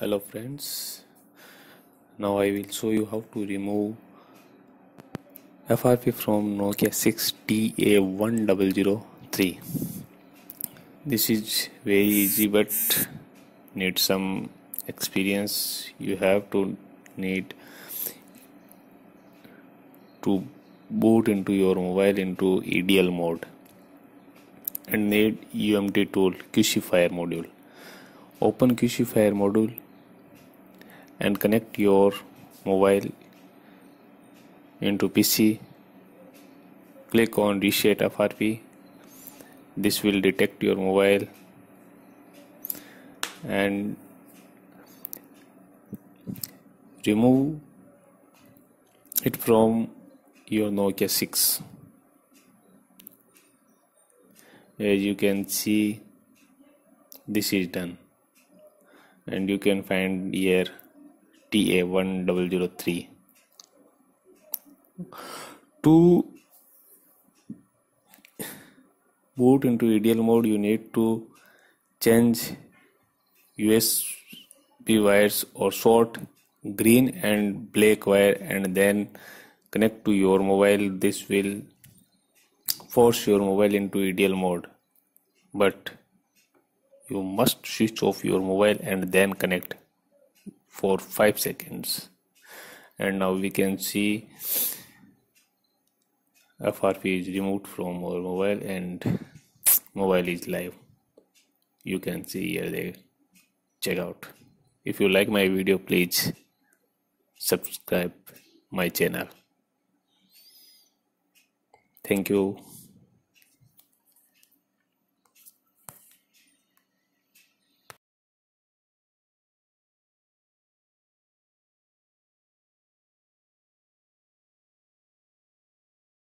Hello friends, now I will show you how to remove FRP from Nokia 6 TA1003. This is very easy but need some experience. You have to need to boot into your mobile into EDL mode and need UMT tool Qcfire module. Open Qcfire module and connect your mobile into PC. Click on reset FRP. This will detect your mobile and remove it from your Nokia 6. As you can see, this is done, and you can find here TA1003. To boot into EDL mode, you need to change USB wires or short green and black wire and then connect to your mobile. This will force your mobile into EDL mode, but you must switch off your mobile and then connect for 5 seconds. And now we can see FRP is removed from our mobile and mobile is live. You can see here they check out. If you like my video, please subscribe my channel. Thank you.